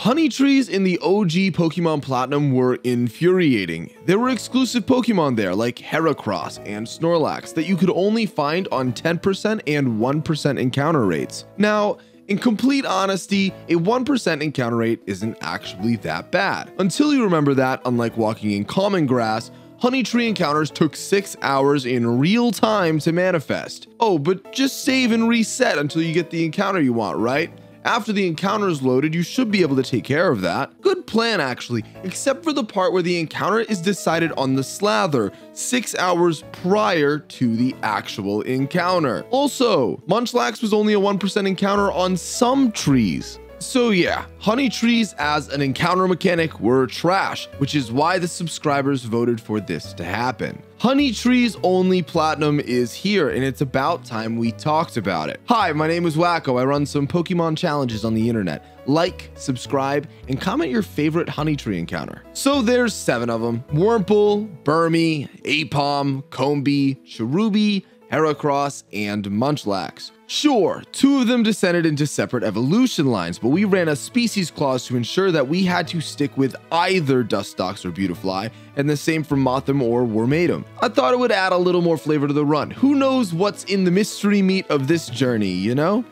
Honey trees in the OG Pokemon Platinum were infuriating. There were exclusive Pokemon there like Heracross and Snorlax that you could only find on 10% and 1% encounter rates. Now, in complete honesty, a 1% encounter rate isn't actually that bad. Until you remember that, unlike walking in common grass, honey tree encounters took 6 hours in real time to manifest. Oh, but just save and reset until you get the encounter you want, right? After the encounter is loaded, you should be able to take care of that. Good plan, actually, except for the part where the encounter is decided on the slather 6 hours prior to the actual encounter. Also, Munchlax was only a 1% encounter on some trees. So yeah, honey trees as an encounter mechanic were trash, which is why the subscribers voted for this to happen. Honey trees only platinum is here, and it's about time we talked about it. Hi, my name is Wacko. I run some Pokemon challenges on the internet. Like, subscribe, and comment your favorite honey tree encounter. So there's 7 of them: Wurmple, Burmy, Aipom, Combee, Cherubi, Heracross, and Munchlax. Sure, 2 of them descended into separate evolution lines, but we ran a species clause to ensure that we had to stick with either Dustox or Beautifly, and the same for Mothim or Wormatum. I thought it would add a little more flavor to the run. Who knows what's in the mystery meat of this journey, you know?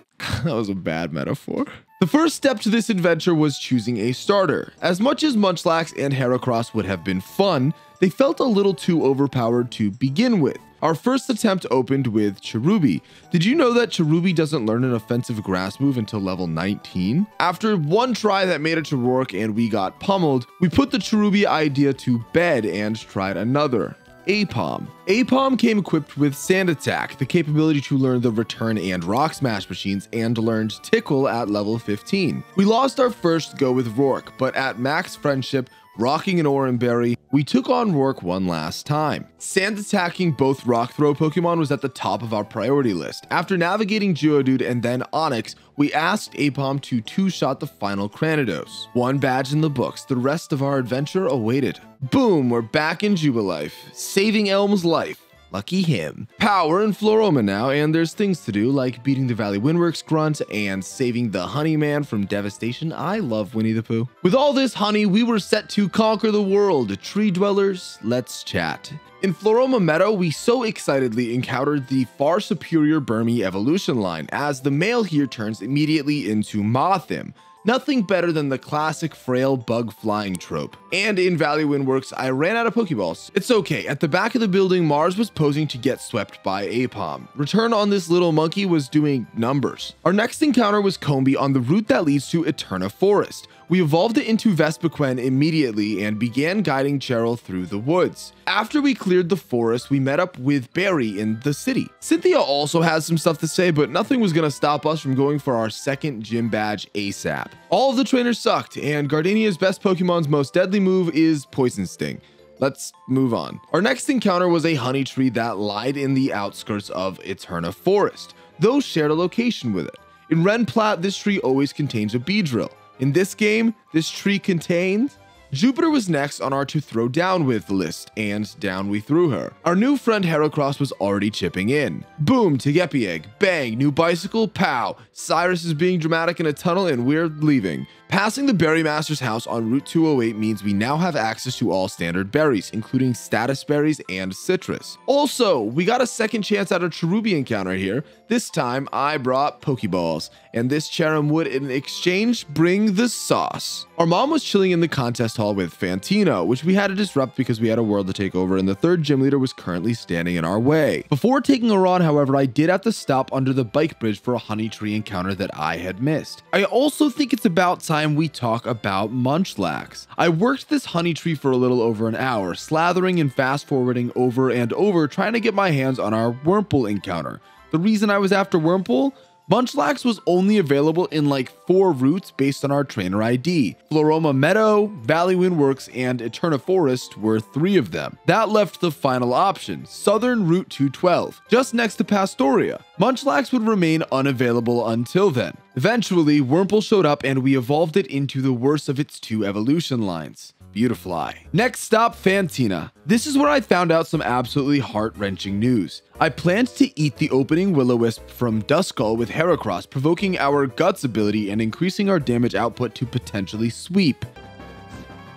That was a bad metaphor. The first step to this adventure was choosing a starter. As much as Munchlax and Heracross would have been fun, they felt a little too overpowered to begin with. Our first attempt opened with Cherubi. Did you know that Cherubi doesn't learn an offensive grass move until level 19? After one try that made it to Roark and we got pummeled, we put the Cherubi idea to bed and tried another. Aipom. Aipom came equipped with Sand Attack, the capability to learn the Return and Rock Smash machines, and learned Tickle at level 15. We lost our first go with Roark, but at max friendship, rocking an Oran Berry, we took on Roark one last time. Sand attacking both rock throw Pokemon was at the top of our priority list. After navigating Geodude and then Onix, we asked Aipom to 2-shot the final Kranidos. 1 badge in the books, the rest of our adventure awaited. Boom, we're back in Jubilife, saving Elm's life. Lucky him. Power in Floroma now, and there's things to do like beating the Valley Windworks grunt and saving the honey man from devastation. I love Winnie the Pooh. With all this honey, we were set to conquer the world. Tree dwellers, let's chat. In Floroma Meadow, we so excitedly encountered the far superior Burmy evolution line, as the male here turns immediately into Mothim. Nothing better than the classic frail bug flying trope. And in Valley Windworks, I ran out of Pokeballs. It's okay, at the back of the building, Mars was posing to get swept by Aipom. Return on this little monkey was doing numbers. Our next encounter was Combee on the route that leads to Eterna Forest. We evolved it into Vespiquen immediately and began guiding Cheryl through the woods. After we cleared the forest, we met up with Barry in the city. Cynthia also has some stuff to say, but nothing was gonna stop us from going for our second gym badge ASAP. All of the trainers sucked, and Gardenia's best Pokemon's most deadly move is Poison Sting. Let's move on. Our next encounter was a honey tree that lied in the outskirts of Eterna Forest, though shared a location with it. In Renplat, this tree always contains a Beedrill. In this game, this tree contained... Jupiter was next on our to throw down with list, and down we threw her. Our new friend Heracross was already chipping in. Boom, Tegepieg, bang, new bicycle, pow. Cyrus is being dramatic in a tunnel and we're leaving. Passing the Berry Master's house on Route 208 means we now have access to all standard berries, including status berries and citrus. Also, we got a second chance at a Cherubi encounter here. This time I brought Pokeballs, and this Cherrim would in exchange bring the sauce. Our mom was chilling in the contest hall with Fantino, which we had to disrupt because we had a world to take over and the third gym leader was currently standing in our way. Before taking her on, however, I did have to stop under the bike bridge for a honey tree encounter that I had missed. I also think it's about time we talk about Munchlax. I worked this honey tree for a little over an hour, slathering and fast forwarding over and over, trying to get my hands on our Wurmple encounter. The reason I was after Wurmple? Munchlax was only available in like 4 routes based on our trainer ID. Floroma Meadow, Valley Windworks, and Eterna Forest were 3 of them. That left the final option, Southern Route 212, just next to Pastoria. Munchlax would remain unavailable until then. Eventually, Wurmple showed up and we evolved it into the worst of its 2 evolution lines. Beautifly. Next stop, Fantina. This is where I found out some absolutely heart-wrenching news. I planned to eat the opening Will-O-Wisp from Duskull with Heracross, provoking our Guts ability and increasing our damage output to potentially sweep.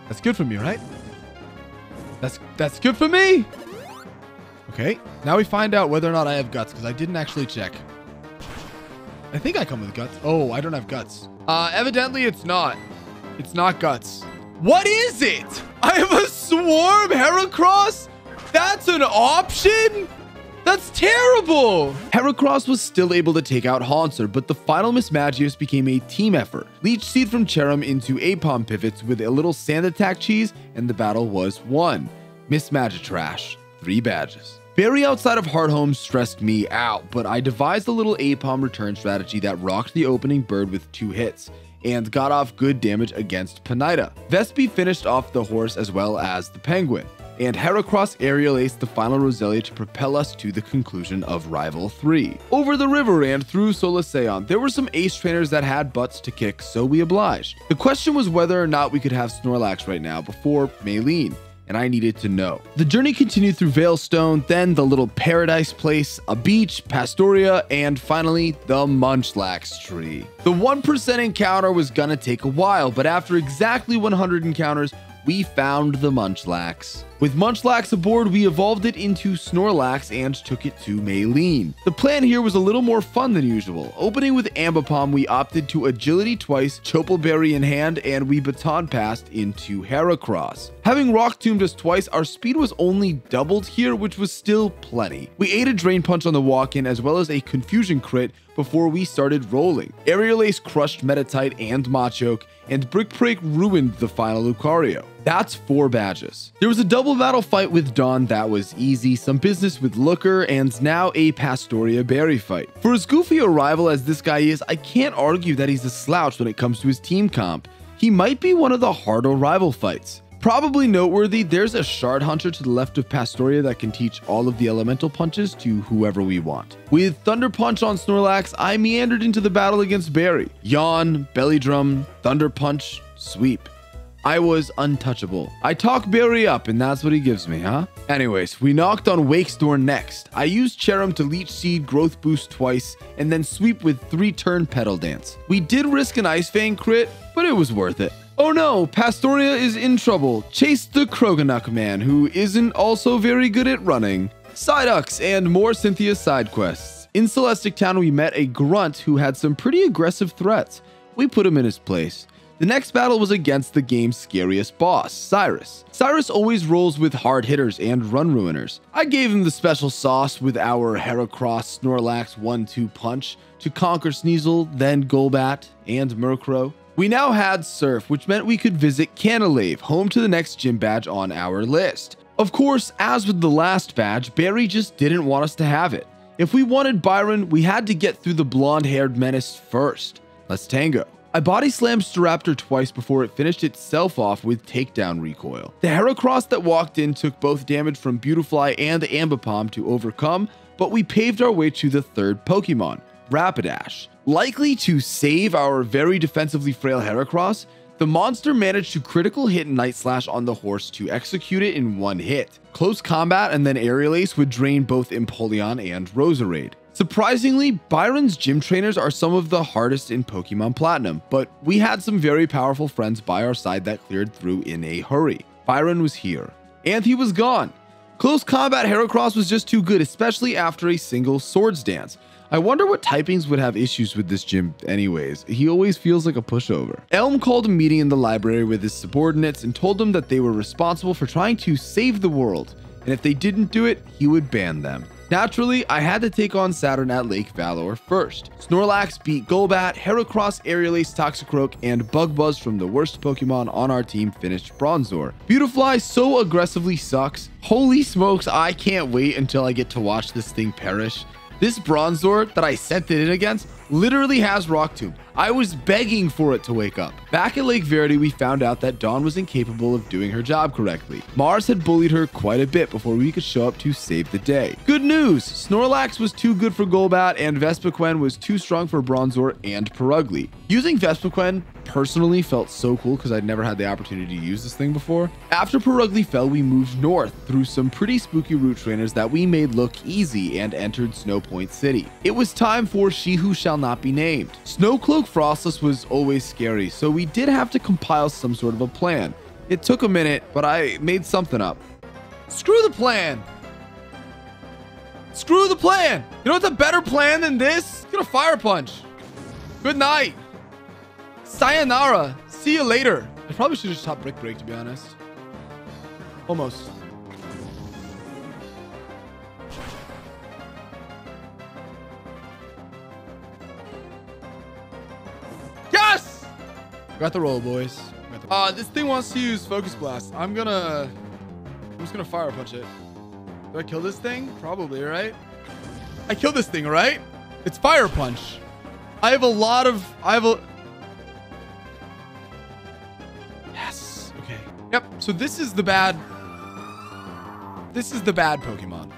That's good for me, right? That's good for me! Okay, now we find out whether or not I have Guts, because I didn't actually check. I think I come with Guts. Oh, I don't have Guts. Evidently it's not. It's not Guts. What is it? I have a Swarm Heracross? That's an option? That's terrible! Heracross was still able to take out Haunter, but the final Mismagius became a team effort. Leech Seed from Cherrim into Aipom pivots with a little sand attack cheese, and the battle was won. Mismagitrash, 3 badges. Barry outside of Hardhome stressed me out, but I devised a little Aipom return strategy that rocked the opening bird with 2 hits. And got off good damage against Penida. Vespi finished off the horse as well as the penguin, and Heracross aerial aced the final Roselia to propel us to the conclusion of Rival 3. Over the river and through Solaceon, there were some ace trainers that had butts to kick, so we obliged. The question was whether or not we could have Snorlax right now before Maylene, and I needed to know. The journey continued through Veilstone, then the little paradise place, a beach, Pastoria, and finally, the Munchlax tree. The 1% encounter was gonna take a while, but after exactly 100 encounters, we found the Munchlax. With Munchlax aboard, we evolved it into Snorlax and took it to Maylene. The plan here was a little more fun than usual. Opening with Ambipom, we opted to Agility twice, Choppleberry in hand, and we Baton Passed into Heracross. Having Rock Tombed us twice, our speed was only doubled here, which was still plenty. We ate a Drain Punch on the walk-in, as well as a Confusion Crit, before we started rolling. Aerial Ace crushed Metatite and Machoke, and Brick Break ruined the final Lucario. That's 4 badges. There was a double battle fight with Dawn that was easy, some business with Looker, and now a Pastoria Berry fight. For as goofy a rival as this guy is, I can't argue that he's a slouch when it comes to his team comp. He might be one of the harder rival fights. Probably noteworthy, there's a Shard Hunter to the left of Pastoria that can teach all of the elemental punches to whoever we want. With Thunder Punch on Snorlax, I meandered into the battle against Barry. Yawn, Belly Drum, Thunder Punch, Sweep. I was untouchable. I talk Barry up, and that's what he gives me, huh? Anyways, we knocked on Wake's door next. I used Cherrim to Leech Seed, Growth Boost twice, and then Sweep with 3-turn Petal Dance. We did risk an Ice Fang crit, but it was worth it. Oh no, Pastoria is in trouble. Chase the Kroganuk man, who isn't also very good at running. Psyducks and more Cynthia side quests. In Celestic Town, we met a grunt who had some pretty aggressive threats. We put him in his place. The next battle was against the game's scariest boss, Cyrus. Cyrus always rolls with hard hitters and run ruiners. I gave him the special sauce with our Heracross Snorlax 1-2 punch to conquer Sneasel, then Golbat, and Murkrow. We now had Surf, which meant we could visit Canilave, home to the next gym badge on our list. Of course, as with the last badge, Barry just didn't want us to have it. If we wanted Byron, we had to get through the blonde-haired menace first. Let's tango. I body slammed Staraptor twice before it finished itself off with takedown recoil. The Heracross that walked in took both damage from Beautifly and Ambipom to overcome, but we paved our way to the third Pokemon, Rapidash. Likely to save our very defensively frail Heracross, the monster managed to critical hit Night Slash on the horse to execute it in 1 hit. Close combat and then Aerial Ace would drain both Empoleon and Roserade. Surprisingly, Byron's gym trainers are some of the hardest in Pokemon Platinum, but we had some very powerful friends by our side that cleared through in a hurry. Byron was here, and he was gone. Close combat Heracross was just too good, especially after a single Swords Dance. I wonder what typings would have issues with this gym anyways. He always feels like a pushover. Elm called a meeting in the library with his subordinates and told them that they were responsible for trying to save the world, and if they didn't do it, he would ban them. Naturally, I had to take on Saturn at Lake Valor first. Snorlax beat Golbat, Heracross Aerial Ace Toxicroak, and Bug Buzz from the worst Pokemon on our team finished Bronzor. Beautifly so aggressively sucks. Holy smokes, I can't wait until I get to watch this thing perish. This Bronzor that I sent it in against literally has Rock Tomb. I was begging for it to wake up. Back at Lake Verity, we found out that Dawn was incapable of doing her job correctly. Mars had bullied her quite a bit before we could show up to save the day. Good news! Snorlax was too good for Golbat, and Vespiquen was too strong for Bronzor and Perugly. Using Vespiquen personally felt so cool because I'd never had the opportunity to use this thing before. After Perugly fell, we moved north through some pretty spooky route trainers that we made look easy and entered Snowpoint City. It was time for She Who Shall Not Be Named. Snowcloak Frostless was always scary, so we did have to compile some sort of a plan. It took a minute, but I made something up. Screw the plan! Screw the plan! You know what's a better plan than this? Get a fire punch. Good night. Sayonara. See you later. I probably should just top Brick Break, to be honest. Almost. Yes! Got the roll, boys. This thing wants to use Focus Blast. I'm just gonna fire punch it. Do I kill this thing? Probably, right? I kill this thing, right? It's fire punch. I have a... Yes. Okay. Yep. So this is the bad... This is the bad Pokemon.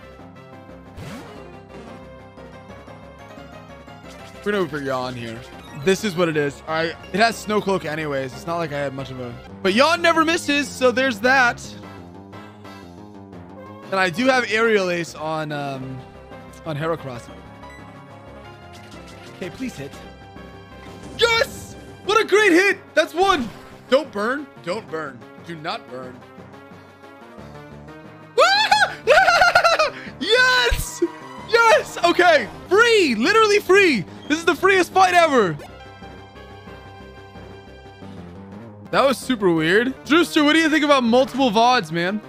We're gonna put Yawn here. This is what it is. All right. It has Snowcloak anyways. It's not like I had much of a... But Yawn never misses, so there's that. And I do have Aerial Ace on Heracross. Okay, please hit. Yes! What a great hit! That's one! Don't burn. Don't burn. Do not burn. Yes! Yes! Okay. Free! Literally free! This is the freest fight ever! That was super weird. Drewster, what do you think about multiple VODs, man?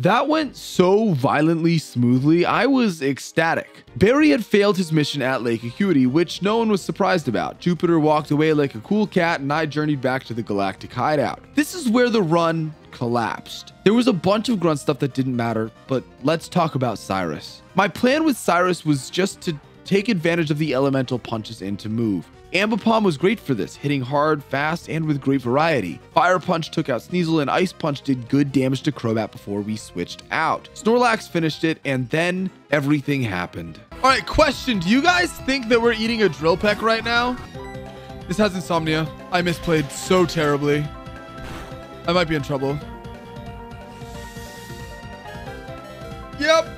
That went so violently smoothly, I was ecstatic. Barry had failed his mission at Lake Acuity, which no one was surprised about. Jupiter walked away like a cool cat, and I journeyed back to the galactic hideout. This is where the run collapsed. There was a bunch of grunt stuff that didn't matter, but let's talk about Cyrus. My plan with Cyrus was just to take advantage of the elemental punches and to move. Ambipom was great for this, hitting hard, fast, and with great variety. Fire Punch took out Sneasel, and Ice Punch did good damage to Crobat before we switched out. Snorlax finished it, and then everything happened. All right, question. Do you guys think that we're eating a Drill Peck right now? This has Insomnia. I misplayed so terribly. I might be in trouble. Yep.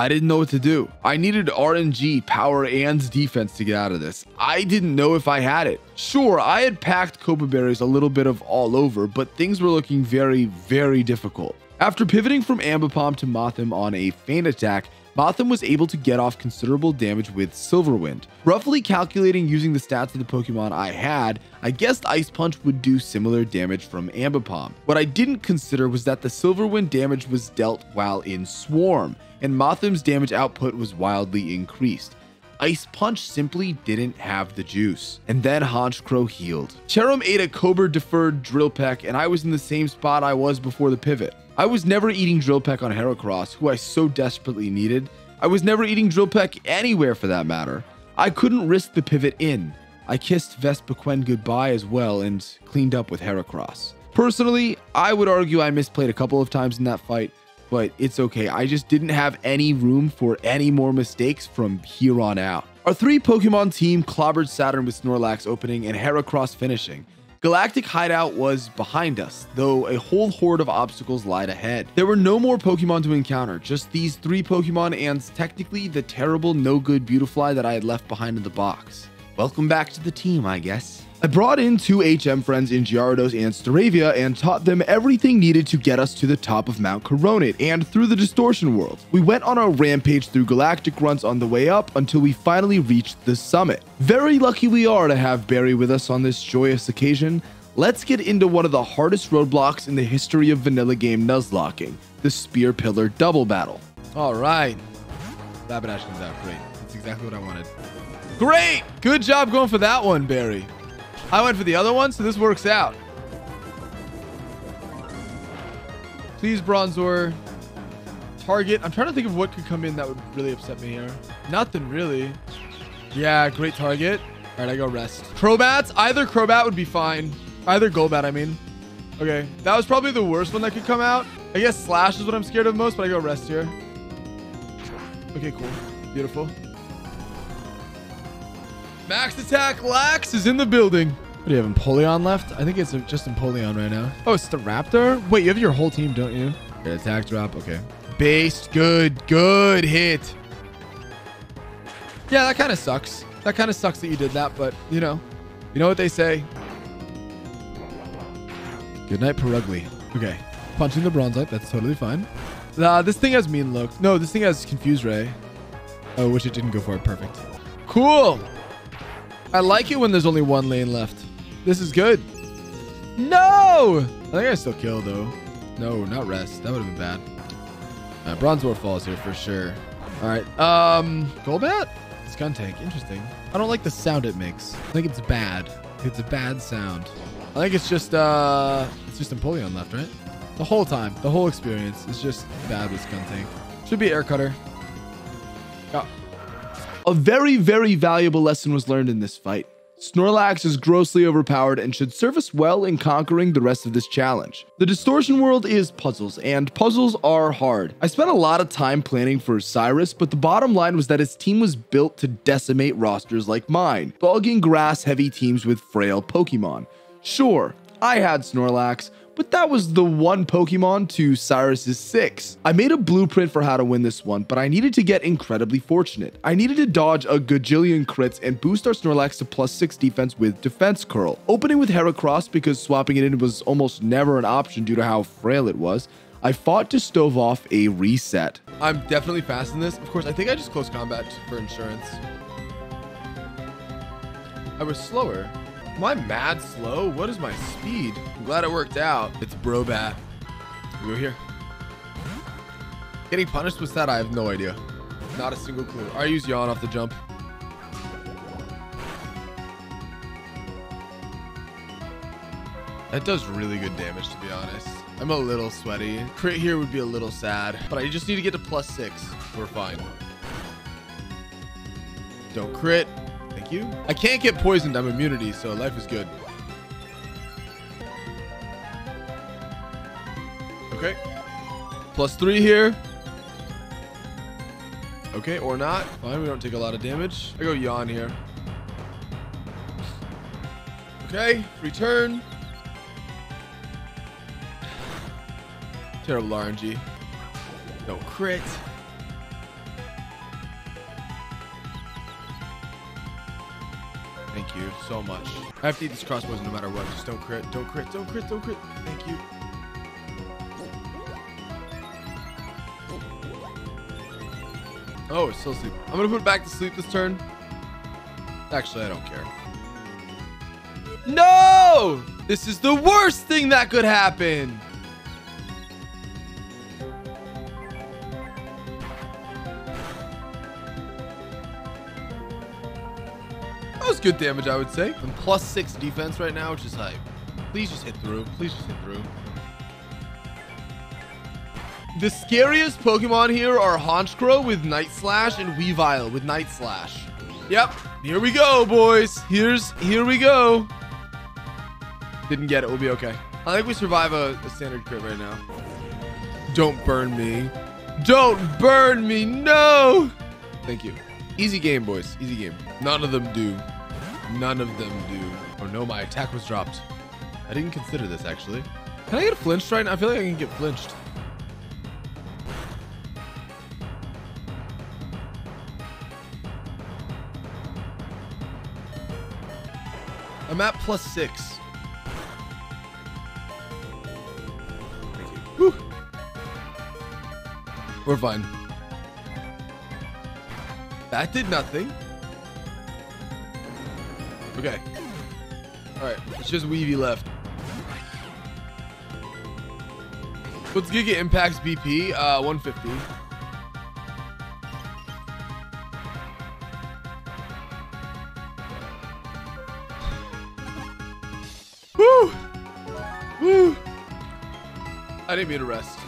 I didn't know what to do. I needed RNG, power, and defense to get out of this. I didn't know if I had it. Sure, I had packed Copa Berries a little bit of all over, but things were looking very, very difficult. After pivoting from Ambipom to Mothim on a feint attack, Mothim was able to get off considerable damage with Silverwind. Roughly calculating using the stats of the Pokemon I had, I guessed Ice Punch would do similar damage from Ambipom. What I didn't consider was that the Silverwind damage was dealt while in Swarm, and Mothim's damage output was wildly increased. Ice Punch simply didn't have the juice. And then Honchkrow healed. Cherrim ate a Cobra deferred Drill Peck, and I was in the same spot I was before the pivot. I was never eating Drill Peck on Heracross, who I so desperately needed. I was never eating Drill Peck anywhere for that matter. I couldn't risk the pivot in. I kissed Vespiquen goodbye as well and cleaned up with Heracross. Personally, I would argue I misplayed a couple of times in that fight, but it's okay. I just didn't have any room for any more mistakes from here on out. Our three Pokemon team clobbered Saturn with Snorlax opening and Heracross finishing. Galactic Hideout was behind us, though a whole horde of obstacles lied ahead. There were no more Pokemon to encounter, just these three Pokemon and technically the terrible no-good Beautifly that I had left behind in the box. Welcome back to the team, I guess. I brought in two HM friends in Gyarados and Staravia and taught them everything needed to get us to the top of Mount Coronet and through the Distortion World. We went on our rampage through galactic grunts on the way up until we finally reached the summit. Very lucky we are to have Barry with us on this joyous occasion. Let's get into one of the hardest roadblocks in the history of vanilla game Nuzlocking, the Spear Pillar Double Battle. All right. Rapidash comes out great. That's exactly what I wanted. Great! Good job going for that one, Barry. I went for the other one, so this works out. Please, Bronzor. Target. I'm trying to think of what could come in that would really upset me here. Nothing, really. Yeah, great target. All right, I go rest. Crobats. Either Crobat would be fine. Either Golbat, I mean. Okay, that was probably the worst one that could come out. I guess Slash is what I'm scared of most, but I go rest here. Okay, cool. Beautiful. Max Attack Lax is in the building. What, do you have Empoleon left? I think it's just Empoleon right now. Oh, it's the Raptor? Wait, you have your whole team, don't you? Okay, attack drop. Okay. Base. Good. Good hit. Yeah, that kind of sucks. That kind of sucks that you did that, but you know what they say. Good night, Perugly. Okay. Punching the Bronzite. That's totally fine. This thing has Mean Look. No, this thing has Confuse Ray. Oh, which it didn't go for it. Perfect. Cool. I like it when there's only one lane left. This is good. No! I think I still kill, though. No, not rest. That would have been bad. All right, Bronzor falls here for sure. All right. Golbat? It's Gun Tank. Interesting. I don't like the sound it makes. I think it's bad. It's a bad sound. I think it's just Empoleon left, right? The whole time. The whole experience is just bad with Gun Tank. Should be Air Cutter. Oh. A very, very valuable lesson was learned in this fight. Snorlax is grossly overpowered and should serve us well in conquering the rest of this challenge. The Distortion World is puzzles, and puzzles are hard. I spent a lot of time planning for Cyrus, but the bottom line was that his team was built to decimate rosters like mine, bogging grass-heavy teams with frail Pokemon. Sure, I had Snorlax, but that was the one Pokemon to Cyrus's 6. I made a blueprint for how to win this one, but I needed to get incredibly fortunate. I needed to dodge a gajillion crits and boost our Snorlax to +6 defense with Defense Curl. Opening with Heracross because swapping it in was almost never an option due to how frail it was, I fought to stove off a reset. I'm definitely fast in this. Of course, I think I just close combat for insurance. I was slower. Am I mad slow? What is my speed? I'm glad it worked out. It's Brobat. We were here. Getting punished with that? I have no idea. Not a single clue. I use Yawn off the jump. That does really good damage, to be honest. I'm a little sweaty. Crit here would be a little sad, but I just need to get to +6. We're fine. Don't crit. Thank you. I can't get poisoned. I'm immunity, so life is good. Okay. +3 here. Okay, or not. Fine, we don't take a lot of damage. I go Yawn here. Okay, return. Terrible RNG. No crit. Thank you so much. I have to eat this crossbows no matter what. Just don't crit, don't crit, don't crit, don't crit. Thank you. Oh, it's still asleep. I'm going to put it back to sleep this turn. Actually, I don't care. No! This is the worst thing that could happen. Good damage, I would say. I'm +6 defense right now, which is hype. Please just hit through. Please just hit through. The scariest Pokemon here are Honchkrow with Night Slash and Weavile with Night Slash. Yep. Here we go, boys. Here we go. Didn't get it. We'll be okay. I think we survive a standard crit right now. Don't burn me. Don't burn me. No. Thank you. Easy game, boys. Easy game. None of them do. None of them do. Oh no, my attack was dropped. I didn't consider this, actually. Can I get flinched right now? I feel like I can get flinched. I'm at +6. Thank you. Whew. We're fine. That did nothing. Okay. All right. It's just Weavy left. What's Giga Impact's BP? 150. Woo! Woo! I didn't mean to rest.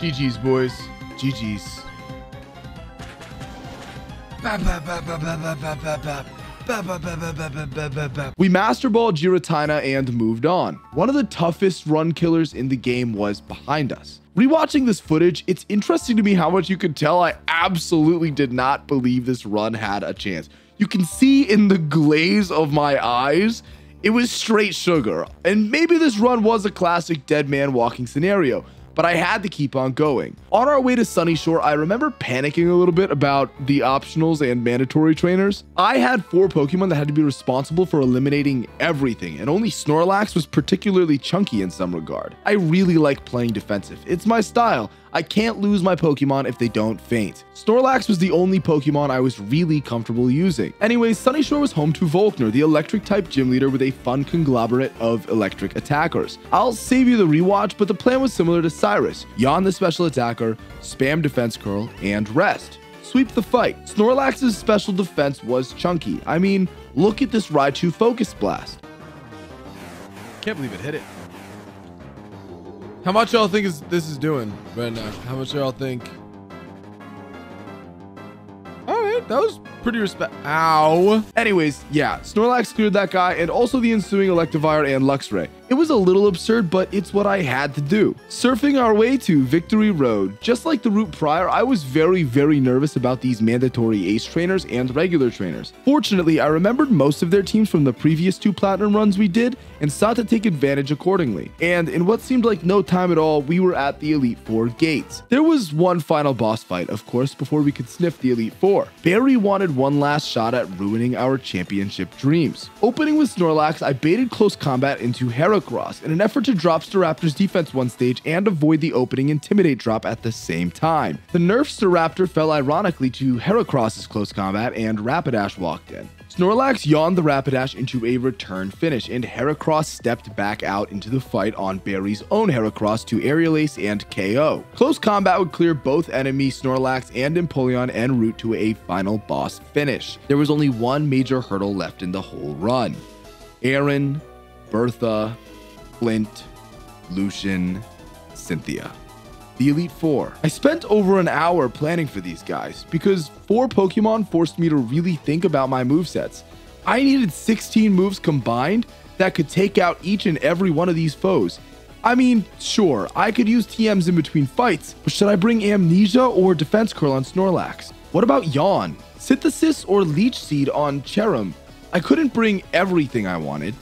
GG's, boys. GG's. We Master Balled Giratina and moved on. One of the toughest run killers in the game was behind us. Rewatching this footage, it's interesting to me how much you could tell I absolutely did not believe this run had a chance. You can see in the glaze of my eyes, it was straight sugar. And maybe this run was a classic dead man walking scenario, but I had to keep on going. On our way to Sunny Shore, I remember panicking a little bit about the optionals and mandatory trainers. I had 4 Pokemon that had to be responsible for eliminating everything, and only Snorlax was particularly chunky in some regard. I really like playing defensive. It's my style. I can't lose my Pokemon if they don't faint. Snorlax was the only Pokemon I was really comfortable using. Anyways, Sunny Shore was home to Volkner, the Electric-type gym leader with a fun conglomerate of Electric attackers. I'll save you the rewatch, but the plan was similar to Cyrus. Yawn the special attacker, spam defense curl, and rest. Sweep the fight. Snorlax's special defense was chunky. I mean, look at this Raichu Focus Blast. Can't believe it hit it. How much y'all think this is doing right now? How much y'all think? All right, that was pretty respect. Ow. Anyways, yeah, Snorlax cleared that guy and also the ensuing Electivire and Luxray. It was a little absurd, but it's what I had to do. Surfing our way to Victory Road. Just like the route prior, I was very, very nervous about these mandatory ace trainers and regular trainers. Fortunately, I remembered most of their teams from the previous 2 platinum runs we did and sought to take advantage accordingly. And in what seemed like no time at all, we were at the Elite Four gates. There was one final boss fight, of course, before we could sniff the Elite Four. Barry wanted one last shot at ruining our championship dreams. Opening with Snorlax, I baited close combat into Heracross in an effort to drop Staraptor's defense one stage and avoid the opening Intimidate drop at the same time. The nerfed Staraptor fell ironically to Heracross's close combat and Rapidash walked in. Snorlax yawned the Rapidash into a return finish, and Heracross stepped back out into the fight on Barry's own Heracross to Aerial Ace and KO. Close combat would clear both enemy Snorlax and Empoleon en route to a final boss finish. There was only one major hurdle left in the whole run. Aaron, Bertha, Flint, Lucian, Cynthia. The Elite Four. I spent over an hour planning for these guys because 4 Pokemon forced me to really think about my movesets. I needed 16 moves combined that could take out each and every one of these foes. I mean, sure, I could use TMs in between fights, but should I bring Amnesia or Defense Curl on Snorlax? What about Yawn, Synthesis, or Leech Seed on Cherrim? I couldn't bring everything I wanted.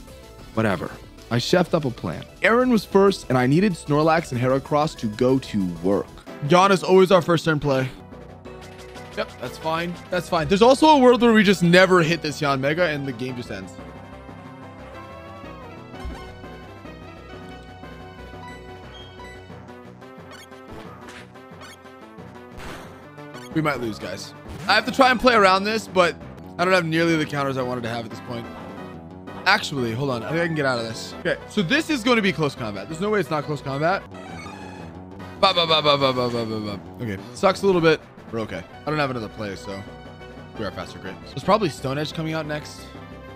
Whatever. I chefed up a plan. Aaron was first, and I needed Snorlax and Heracross to go to work. Yawn is always our first turn play. Yep, that's fine. That's fine. There's also a world where we just never hit this Yawn Mega, and the game just ends. We might lose, guys. I have to try and play around this, but I don't have nearly the counters I wanted to have at this point. Actually, hold on. I think I can get out of this. Okay, so this is going to be close combat. There's no way it's not close combat. Okay, sucks a little bit. We're okay. I don't have another play, so we are faster. Great. There's probably Stone Edge coming out next.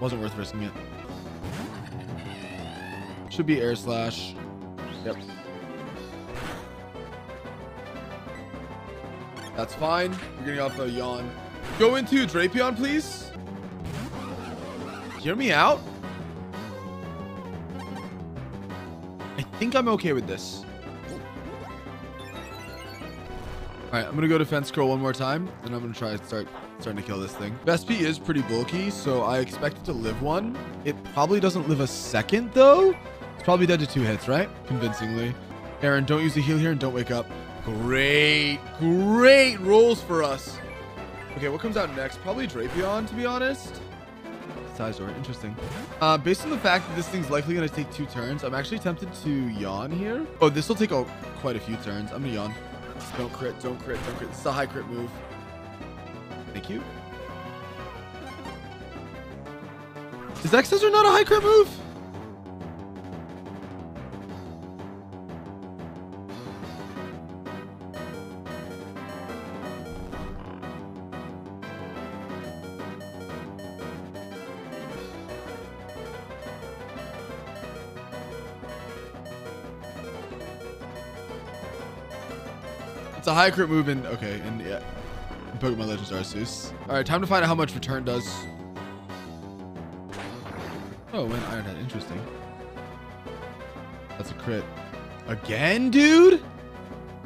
Wasn't worth risking it. Should be Air Slash. Yep. That's fine. We're getting off the Yawn. Go into Drapion, please. Hear me out. I think I'm okay with this. All right, I'm gonna go Defense Curl one more time, and I'm gonna try and starting to kill this thing. Vespi is pretty bulky, so I expect it to live one. It probably doesn't live a second though. It's probably dead to 2 hits, right? Convincingly. Aaron, don't use the heal here and don't wake up. Great, great rolls for us. Okay, what comes out next? Probably Drapion, to be honest. Sizor, interesting. Based on the fact that this thing's likely going to take 2 turns, I'm actually tempted to Yawn here. Oh, this will take quite a few turns. I'm going to Yawn. Don't crit, don't crit, don't crit. This is a high crit move. Thank you. Is Excessor not a high crit move? It's a high crit move in, okay, and yeah. Pokemon Legends Arceus. All right, time to find out how much return does. Oh, and Iron Head, interesting. That's a crit. Again, dude?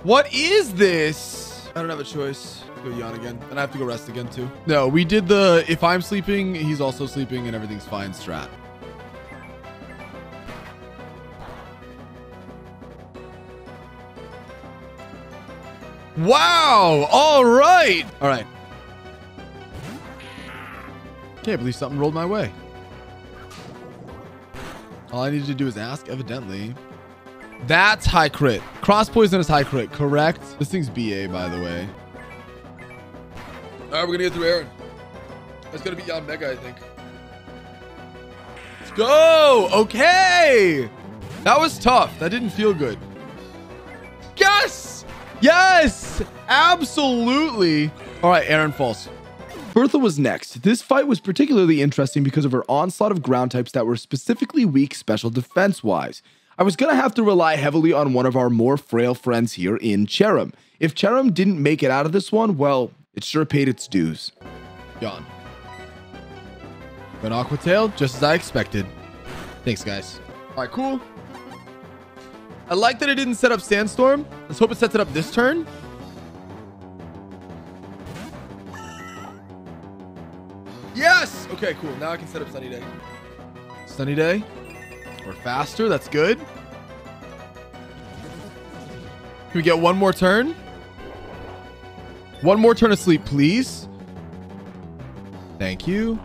What is this? I don't have a choice. Go yawn again, and I have to go rest again too. No, we did the if I'm sleeping, he's also sleeping and everything's fine strat. Wow, all right. All right. Can't believe something rolled my way. All I needed to do is ask, evidently. That's high crit. Cross poison is high crit, correct? This thing's BA, by the way. All right, we're gonna get through Aaron. That's gonna be Yon Mega, I think. Let's go, okay. That was tough, that didn't feel good. Yes! Yes, absolutely. All right, Aaron falls. Bertha was next. This fight was particularly interesting because of her onslaught of ground types that were specifically weak special defense-wise. I was going to have to rely heavily on one of our more frail friends here in Cherrim. If Cherrim didn't make it out of this one, well, it sure paid its dues. Yawn. An Aqua Tail, just as I expected. Thanks, guys. All right, cool. I like that it didn't set up Sandstorm. Let's hope it sets it up this turn. Yes! Okay, cool. Now I can set up Sunny Day. Sunny Day. We're faster. That's good. Can we get one more turn? One more turn of sleep, please. Thank you.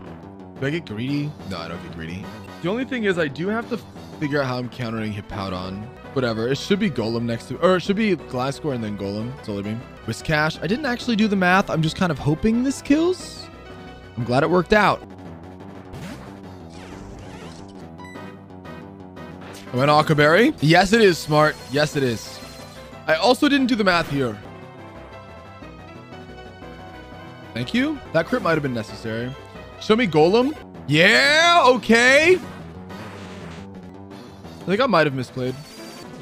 Do I get greedy? No, I don't get greedy. The only thing is I do have to figure out how I'm countering Hippowdon. Whatever. It should be Golem next to, or it should be Gliscor and then Golem. Solar Beam. Whiskash. I didn't actually do the math. I'm just kind of hoping this kills. I'm glad it worked out. I went Aqua Berry. Yes, it is smart. Yes, it is. I also didn't do the math here. Thank you. That crit might have been necessary. Show me Golem. Yeah, okay. I think I might have misplayed.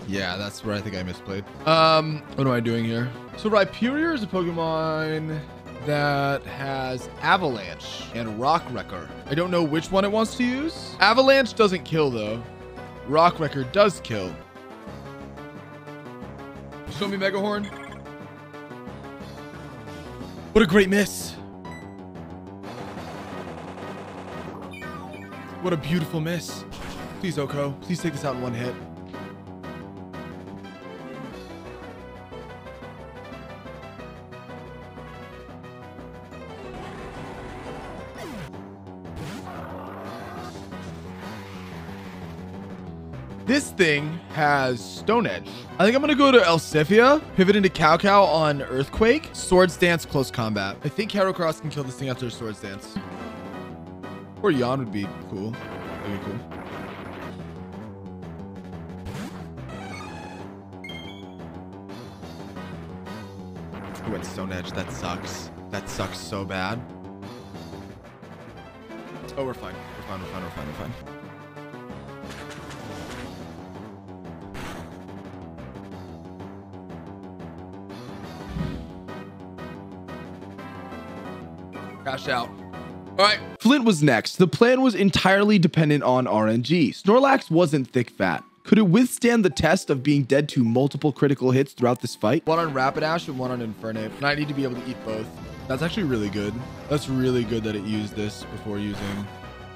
Yeah, that's where I think I misplayed. What am I doing here? So Rhyperior is a Pokemon that has Avalanche and Rock Wrecker. I don't know which one it wants to use. Avalanche doesn't kill though. Rock Wrecker does kill. Show me Megahorn. What a great miss. What a beautiful miss. Please, Oko. Please take this out in one hit. This thing has Stone Edge. I think I'm gonna go to Elsifia, pivot into Cow-Cow on Earthquake, Swords Dance, Close Combat. I think Heracross can kill this thing after Swords Dance. Or Yawn would be cool. That'd be cool. I went Stone Edge, that sucks. That sucks so bad. Oh, we're fine. We're fine, we're fine, we're fine, we're fine. Cash out. All right. Flint was next. The plan was entirely dependent on RNG. Snorlax wasn't thick fat. Could it withstand the test of being dead to multiple critical hits throughout this fight? One on Rapidash and one on Infernape. And I need to be able to eat both. That's actually really good. That's really good that it used this before using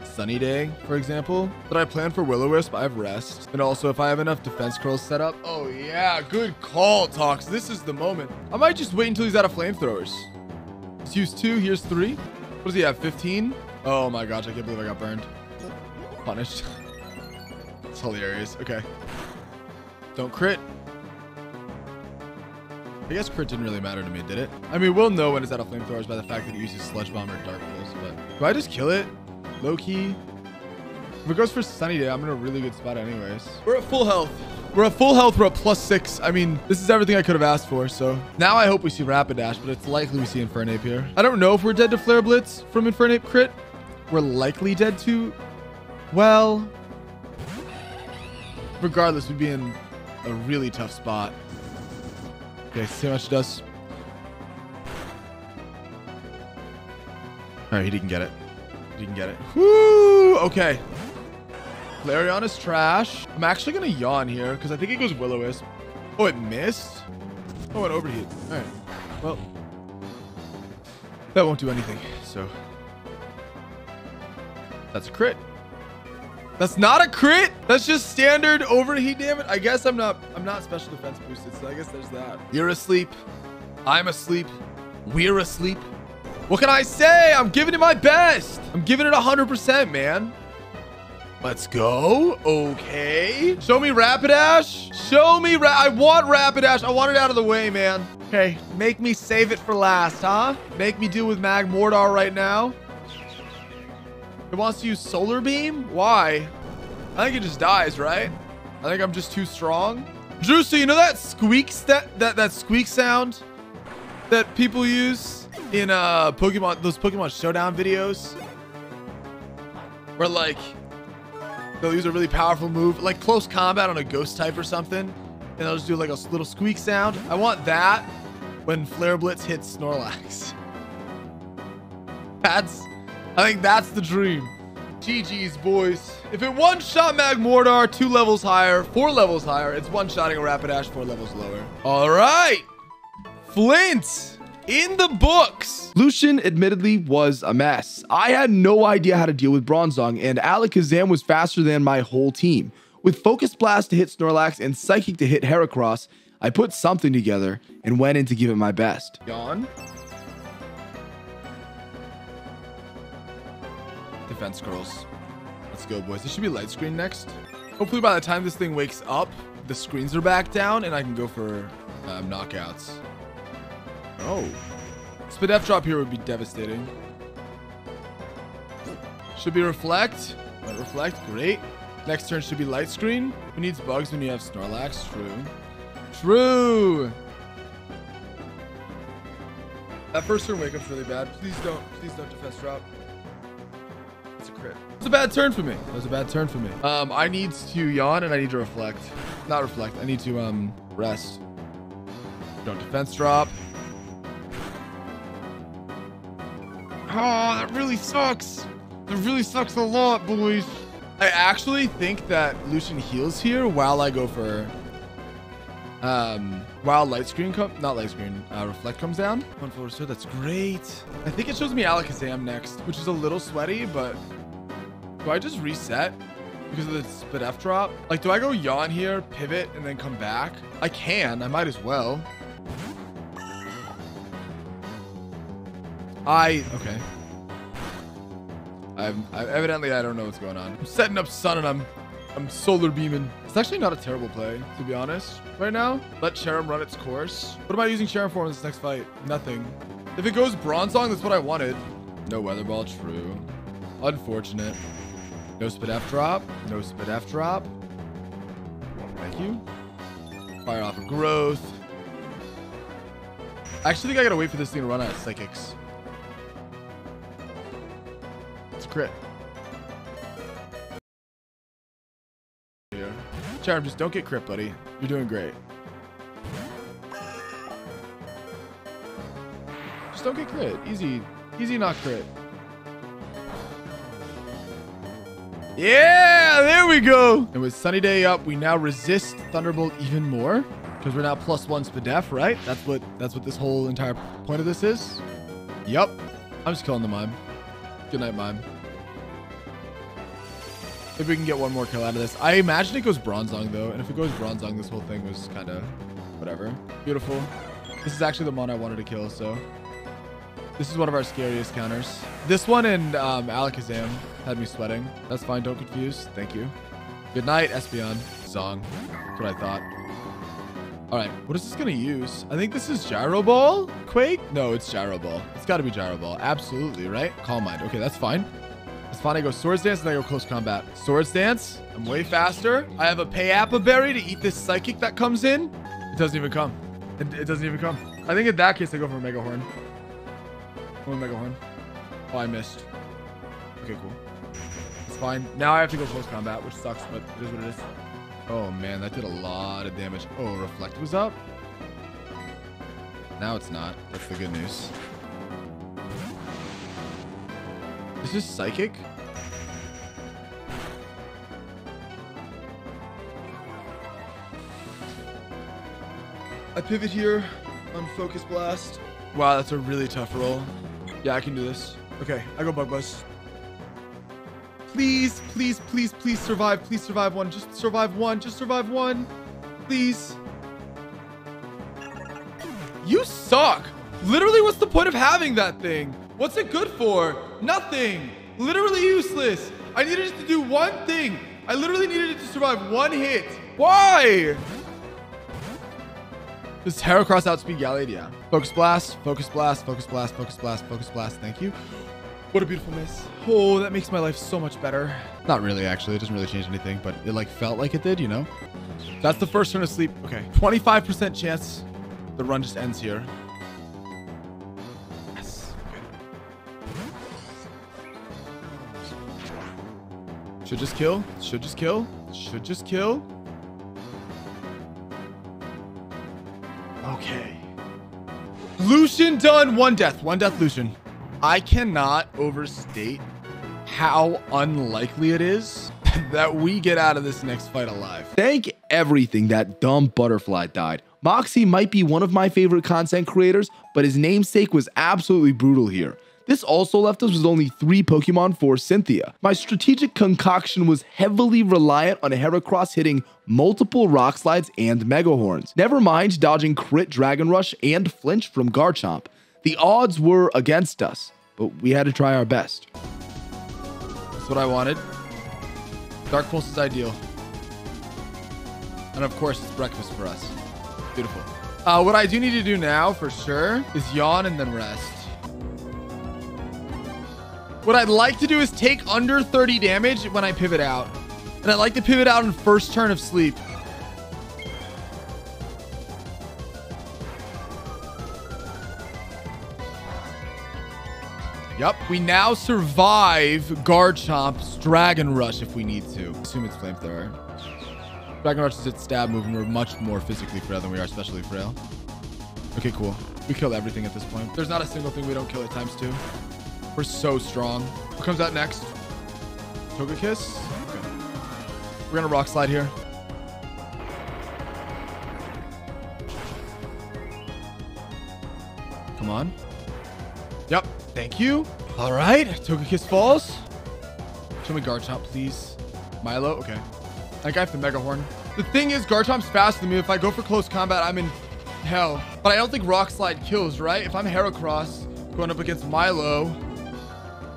Sunny Day, for example. But I plan for Will-O-Wisp. I have Rest. And also, if I have enough defense curls set up. Oh, yeah. Good call, Tox. This is the moment. I might just wait until he's out of Flamethrowers. Let's use two. Here's three. What does he have? 15? Oh my gosh. I can't believe I got burned. Punished. It's hilarious. Okay. Don't crit. I guess crit didn't really matter to me, did it? I mean, we'll know when it's out of Flamethrowers by the fact that it uses Sludge Bomb or Dark Pulse, but do I just kill it? Low key. If it goes for Sunny Day, I'm in a really good spot anyways. We're at full health. We're at full health. We're at +6. I mean, this is everything I could have asked for. So now I hope we see Rapidash, but it's likely we see Infernape here. I don't know if we're dead to Flare Blitz from Infernape crit. We're likely dead to, well, regardless, we'd be in a really tough spot. Okay, see how much it does. Alright, he didn't get it. He didn't get it. Woo! Okay. Flareon is trash. I'm actually going to yawn here because I think it goes Will-O-Wisp. Oh, it missed? Oh, it overheated. Alright. Well, that won't do anything, so. That's a crit. That's not a crit. That's just standard overheat damage. I guess I'm not special defense boosted, so I guess there's that. You're asleep. I'm asleep. We're asleep. What can I say? I'm giving it my best. I'm giving it 100%, man. Let's go. Okay. Show me Rapidash. Show me. I want Rapidash. I want it out of the way, man. Okay. Make me save it for last, huh? Make me deal with Mag Mordor right now. It wants to use Solar Beam? Why? I think it just dies, right? I think I'm just too strong. Drew, so you know that squeak sound that people use in Pokemon, those Pokemon Showdown videos? Where like, they'll use a really powerful move, like close combat on a ghost type or something, and they'll just do like a little squeak sound. I want that when Flare Blitz hits Snorlax. I think that's the dream. GG's, boys. If it one-shot Mag Mordor, 2 levels higher, 4 levels higher, it's one-shotting a Rapidash, 4 levels lower. All right. Flint in the books. Lucian admittedly was a mess. I had no idea how to deal with Bronzong, and Alakazam was faster than my whole team. With Focus Blast to hit Snorlax and Psychic to hit Heracross, I put something together and went in to give it my best. Yawn. Defense girls. Let's go, boys. This should be light screen next. Hopefully by the time this thing wakes up, the screens are back down and I can go for knockouts. Oh. Spidef drop here would be devastating. Should be reflect. Might reflect. Great. Next turn should be light screen. Who needs bugs when you have Snorlax? True. True. That first turn wake up's really bad. Please don't defense drop. It's a bad turn for me. That was a bad turn for me. I need to yawn and I need to reflect. Not reflect. I need to rest. Don't defense drop. Oh, that really sucks. That really sucks a lot, boys. I actually think that Lucian heals here while I go for while light screen comes, not light screen, reflect comes down. 1 full restore, that's great. I think it shows me Alakazam next, which is a little sweaty, but do I just reset because of the Spidef drop? Like, do I go yawn here, pivot, and then come back? I can, I might as well. Okay. Evidently, I don't know what's going on. I'm setting up sun and I'm solar beaming. It's actually not a terrible play, to be honest. Right now, let Cherrim run its course. What am I using Cherrim for in this next fight? Nothing. If it goes Bronzong, that's what I wanted. No Weather Ball, true. Unfortunate. No Spidef drop. No Spidef drop. Thank you. Fire off of growth. I actually think I gotta wait for this thing to run out of psychics. It's a crit. Cherrim, just don't get crit, buddy. You're doing great. Just don't get crit. Easy. Easy, not crit. Yeah, there we go. And with Sunny Day up, we now resist Thunderbolt even more because we're now +1 Spidef, right? That's what this whole entire point of this is. Yup. I'm just killing the Mime. Good night, Mime. If we can get 1 more kill out of this. I imagine it goes Bronzong, though. And if it goes Bronzong, this whole thing was kind of whatever. Beautiful. This is actually the one I wanted to kill, so. This is one of our scariest counters. This one and Alakazam had me sweating. That's fine. Don't confuse. Thank you. Good night, Espeon. Zong. That's what I thought. All right. What is this going to use? I think this is Gyro Ball? Quake? No, it's Gyro Ball. It's got to be Gyro Ball. Absolutely, right? Calm Mind. Okay, that's fine. It's fine. I go Swords Dance and I go Close Combat. Swords Dance. I'm way faster. I have a Payapa Berry to eat this Psychic that comes in. It doesn't even come. It doesn't even come. I think in that case, I go for Mega Horn. Oh, Mega Horn. Oh, I missed. Okay, cool. It's fine. Now I have to go Close Combat, which sucks, but it is what it is. Oh, man. That did a lot of damage. Oh, Reflect was up. Now it's not. That's the good news. Is this psychic? I pivot here on Focus Blast. Wow, that's a really tough roll. Yeah, I can do this. Okay, I go Bug Buzz. Please, please, please, please survive. Please survive one. Just survive one. Just survive one. Please. You suck. Literally, what's the point of having that thing? What's it good for? Nothing. Literally useless. I needed it to do one thing. I literally needed it to survive one hit. Why? Does Heracross outspeed Gallade? Yeah. Focus Blast, Focus Blast, Focus Blast, Focus Blast, Focus Blast. Thank you. What a beautiful miss. Oh, that makes my life so much better. Not really, actually. It doesn't really change anything, but it like felt like it did, you know? That's the first turn of sleep. Okay. 25% chance the run just ends here. Yes. Good. Should just kill. Should just kill. Should just kill. Okay. Lucian done. One death. One death, Lucian. I cannot overstate how unlikely it is that we get out of this next fight alive. Thank everything that dumb butterfly died. Moxie might be one of my favorite content creators, but his namesake was absolutely brutal here. This also left us with only 3 Pokemon for Cynthia. My strategic concoction was heavily reliant on Heracross hitting multiple Rock Slides and Mega Horns. Never mind dodging Crit Dragon Rush and Flinch from Garchomp. The odds were against us, but we had to try our best. That's what I wanted. Dark Pulse is ideal. And of course, it's breakfast for us. Beautiful. What I do need to do now, for sure, is yawn and then rest. What I'd like to do is take under 30 damage when I pivot out. And I'd like to pivot out in first turn of sleep. Yep. We now survive Garchomp's Dragon Rush if we need to. Assume it's Flamethrower. Dragon Rush is its stab move, and we're much more physically frail than we are specially frail. Okay, cool. We kill everything at this point. There's not a single thing we don't kill at ×2. We're so strong. What comes out next? Togekiss? Okay. We're gonna Rock Slide here. Come on. Yep. Thank you. All right. Togekiss falls. Show me Garchomp, please. Milo? Okay. That guy with the Mega Horn. The thing is, Garchomp's faster than me. If I go for close combat, I'm in hell. But I don't think Rock Slide kills, right? If I'm Heracross going up against Milo...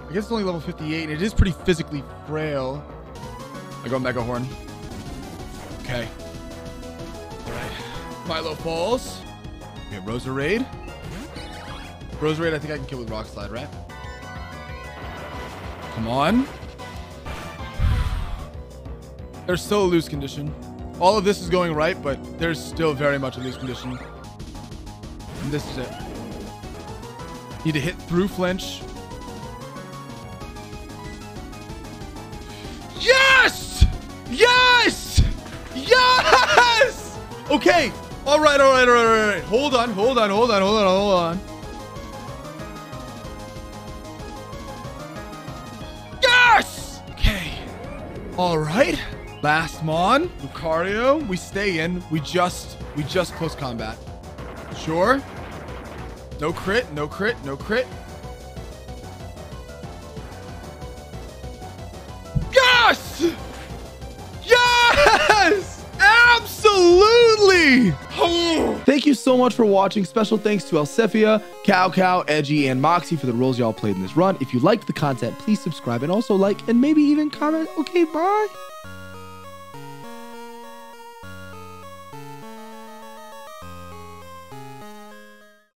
I guess it's only level 58, and it is pretty physically frail. I go Mega Horn. Okay. All right. Milo falls. Okay, Roserade. Roserade, I think I can kill with Rock Slide, right? Come on. There's still a loose condition. All of this is going right, but there's still very much a loose condition. And this is it. Need to hit through Flinch. Yes! Yes! Yes! Okay. All right, all right, all right, all right. Hold on, hold on, hold on, hold on, hold on. Yes! Okay. All right. Last Mon. Lucario. We stay in. We just close combat. Sure. No crit, no crit, no crit. Absolutely! Oh. Thank you so much for watching. Special thanks to Elsephia, Cow, Edgy, and Moxie for the roles y'all played in this run. If you liked the content, please subscribe and also like and maybe even comment. Okay, bye.